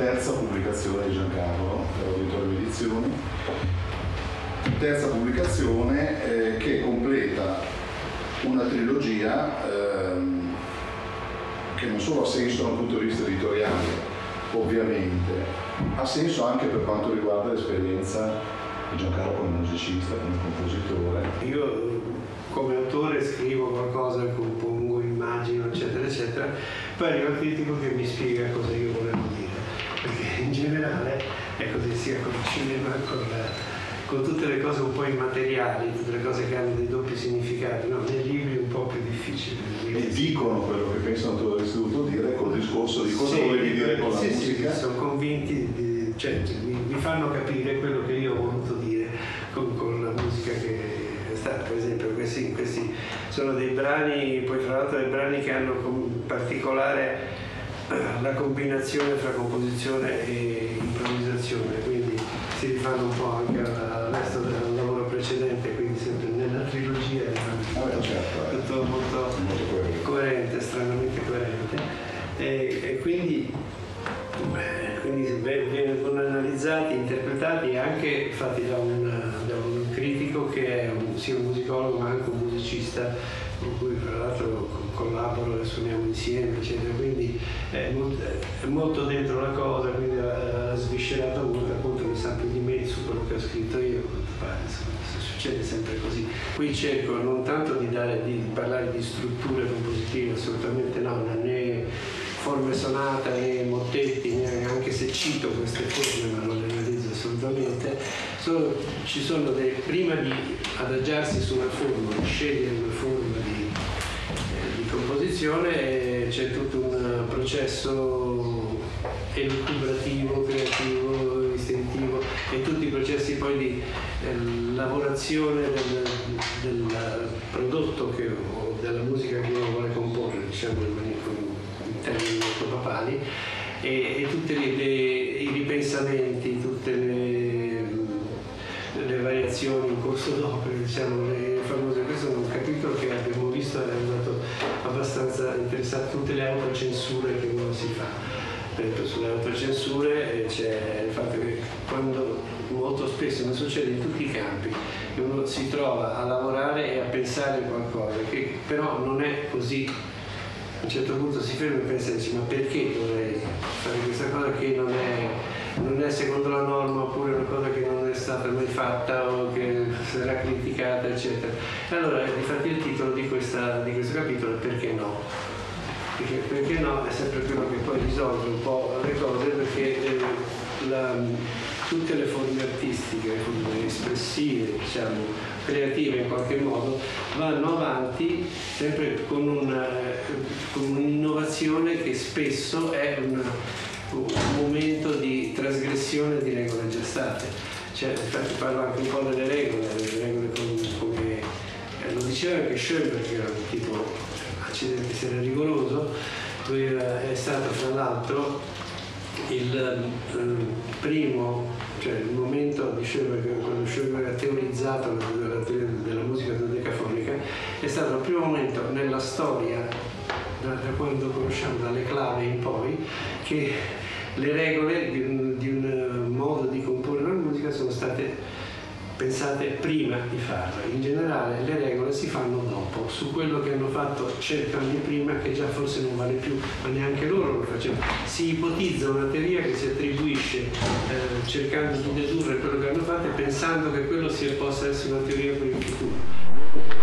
terza pubblicazione di Giancarlo per Auditorium Edizioni, terza pubblicazione che completa una trilogia che non solo ha senso da un punto di vista editoriale, ovviamente, ha senso anche per quanto riguarda l'esperienza di Giancarlo come musicista, come compositore. Io come autore scrivo qualcosa, compongo, immagino, eccetera, eccetera, poi arriva il critico che mi spiega cosa io volevo dire, perché in generale è così sia con il cinema, con tutte le cose un po' immateriali, tutte le cose che hanno dei doppi significati, no? Nei libri è un po' più difficile. E dicono quello che pensano tu avresti dovuto dire col discorso di cosa volevi dire con la musica. Sono convinti, cioè mi fanno capire quello che io ho voluto dire con la musica che è stata, per esempio, questi sono dei brani, poi fra l'altro dei brani che hanno in particolare la combinazione fra composizione e improvvisazione, quindi si rifanno un po' anche al resto del lavoro precedente, quindi sempre nella trilogia tutto molto coerente, stranamente coerente, e quindi vengono analizzati, interpretati e anche fatti da un critico che è sia un musicologo ma anche un musicista con cui tra l'altro collaboro e suoniamo insieme, eccetera. Quindi è molto dentro la cosa, quindi ha sviscerato molto, appunto mi sa più di me su quello che ho scritto io, succede sempre così. Qui cerco non tanto di parlare di strutture compositive, assolutamente no, né forme sonata né mottetti, anche se cito queste forme ma non le realizzo assolutamente, ci sono prima di adagiarsi su una forma, di scegliere una forma di composizione, c'è tutto un processo elucubrativo, creativo, istintivo e tutti i processi poi di lavorazione del prodotto che ho, della musica che uno vuole comporre, diciamo in termini molto papali, e tutti i ripensamenti, tutte le variazioni in corso d'opera, diciamo le famose. Questo è un capitolo che abbiamo visto, è andato abbastanza interessante, tutte le autocensure che uno si fa. Sulle autocensure c'è il fatto che quando molto spesso, ma succede in tutti i campi, uno si trova a lavorare e a pensare a qualcosa che però non è così, a un certo punto si ferma e pensa e dice ma perché dovrei fare questa cosa che non è secondo la norma, oppure una cosa che non è stata mai fatta o che sarà criticata, eccetera. Allora infatti il titolo di questo capitolo è Perché no? Perché no? È sempre quello che poi risolve un po' le cose, perché tutte le forme artistiche, le forme espressive, diciamo, creative in qualche modo, vanno avanti sempre con un'innovazione che spesso è un momento di trasgressione di regole già state. Cioè, infatti parlo anche un po' delle regole come lo diceva che Schoenberg era un tipo che se era rigoroso, lui è stato fra l'altro il momento di Schoenberg, quando Schoenberg ha teorizzato la teoria della musica dodecafonica, è stato il primo momento nella storia, da quando conosciamo dalle clave in poi, che le regole di un modo di comporre la musica sono state pensate prima di farlo. In generale le regole si fanno dopo, su quello che hanno fatto cent'anni prima, che già forse non vale più, ma neanche loro lo facevano. Si ipotizza una teoria che si attribuisce cercando di dedurre quello che hanno fatto e pensando che quello possa essere una teoria per il futuro.